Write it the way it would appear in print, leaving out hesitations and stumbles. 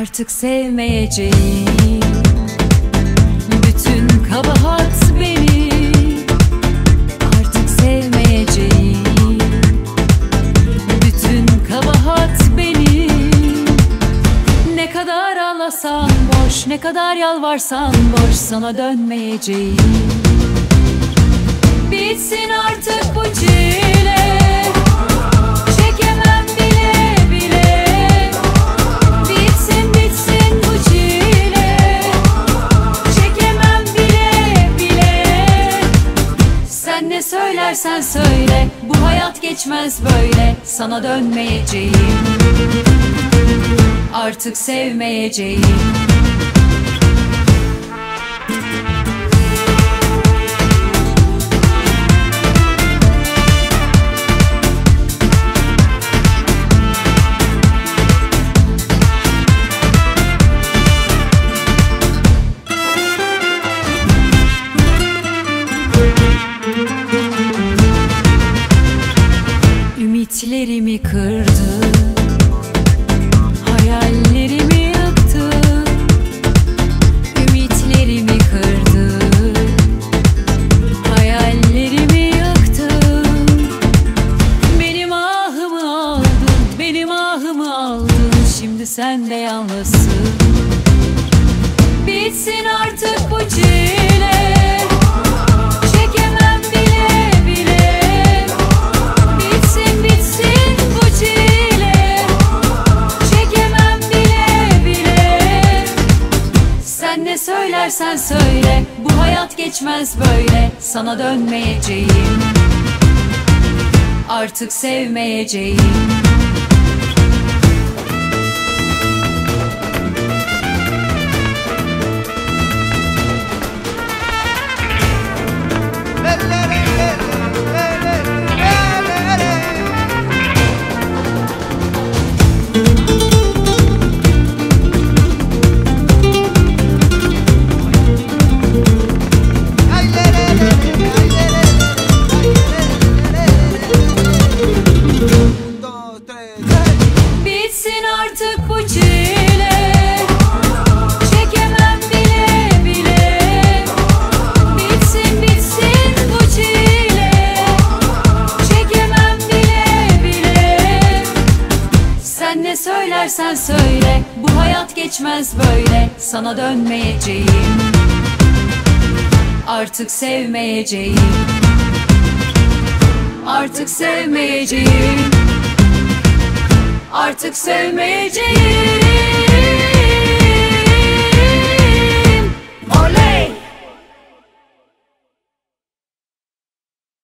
Artık sevmeyeceğim, bütün kabahat benim. Artık sevmeyeceğim, bütün kabahat benim. Ne kadar ağlasan boş, ne kadar yalvarsan boş, sana dönmeyeceğim. Bitsin artık bu çile. Ne söylersen söyle, bu hayat geçmez böyle, sana dönmeyeceğim. Artık sevmeyeceğim. Ümitlerimi kırdı, hayallerimi yıktı. Ümitlerimi kırdı, hayallerimi yıktı. Benim ahımı aldın, benim ahımı aldın. Şimdi sen de yalnızsın. Bitsin artık bu çile. Ne söylersen söyle, bu hayat geçmez böyle, sana dönmeyeceğim. Artık sevmeyeceğim. Bitsin artık bu çile. Çekemem bile bile. Bitsin bitsin bu çile. Çekemem bile bile. Sen ne söylersen söyle, bu hayat geçmez böyle, sana dönmeyeceğim. Artık sevmeyeceğim. Artık sevmeyeceğim. Artık sevmeyeceğim.